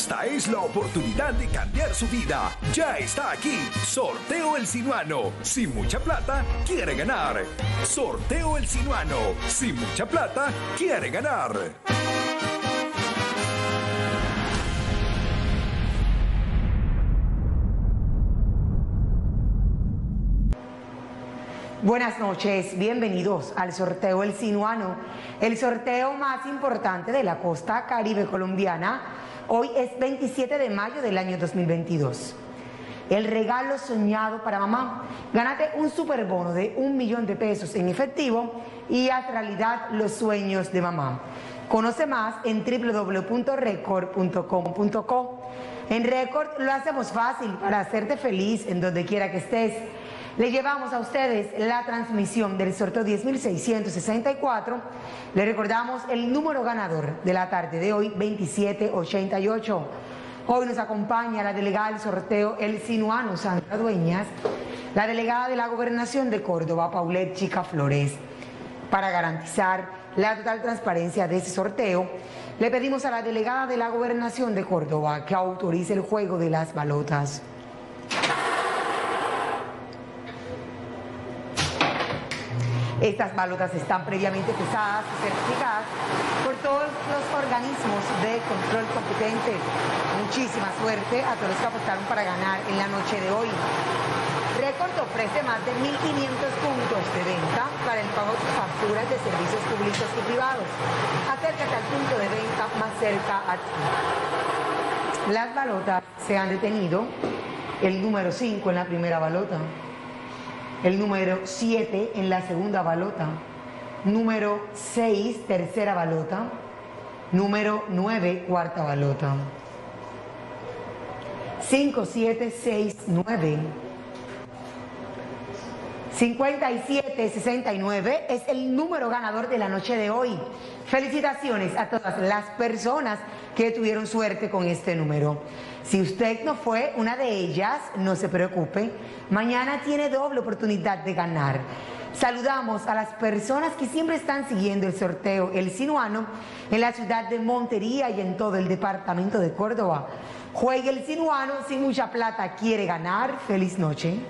Esta es la oportunidad de cambiar su vida. Ya está aquí. Sorteo El Sinuano. Sin mucha plata, quiere ganar. Sorteo El Sinuano. Sin mucha plata, quiere ganar. Buenas noches, bienvenidos al sorteo El Sinuano, el sorteo más importante de la costa caribe colombiana. Hoy es 27 de mayo del año 2022. El regalo soñado para mamá. Gánate un superbono de 1 millón de pesos en efectivo y haz realidad los sueños de mamá. Conoce más en www.record.com.co. En Récord lo hacemos fácil para hacerte feliz en donde quiera que estés. Le llevamos a ustedes la transmisión del sorteo 10.664. Le recordamos el número ganador de la tarde de hoy, 2788. Hoy nos acompaña la delegada del sorteo El Sinuano, Sandra Dueñas, la delegada de la Gobernación de Córdoba, Paulette Chica Flores. Para garantizar la total transparencia de este sorteo, le pedimos a la delegada de la Gobernación de Córdoba que autorice el juego de las balotas. Estas balotas están previamente pesadas y certificadas por todos los organismos de control competente. Muchísima suerte a todos los que apostaron para ganar en la noche de hoy. Récord ofrece más de 1.500 puntos de venta para el pago de facturas de servicios públicos y privados. Acércate al punto de venta más cerca a ti. Las balotas se han detenido. El número 5 en la primera balota. El número 7 en la segunda balota, número 6, tercera balota, número 9, cuarta balota. 5, 7, 6, 9. 5769 es el número ganador de la noche de hoy. Felicitaciones a todas las personas que tuvieron suerte con este número. Si usted no fue una de ellas, no se preocupe. Mañana tiene doble oportunidad de ganar. Saludamos a las personas que siempre están siguiendo el sorteo El Sinuano en la ciudad de Montería y en todo el departamento de Córdoba. Juegue El Sinuano, sin mucha plata quiere ganar. Feliz noche.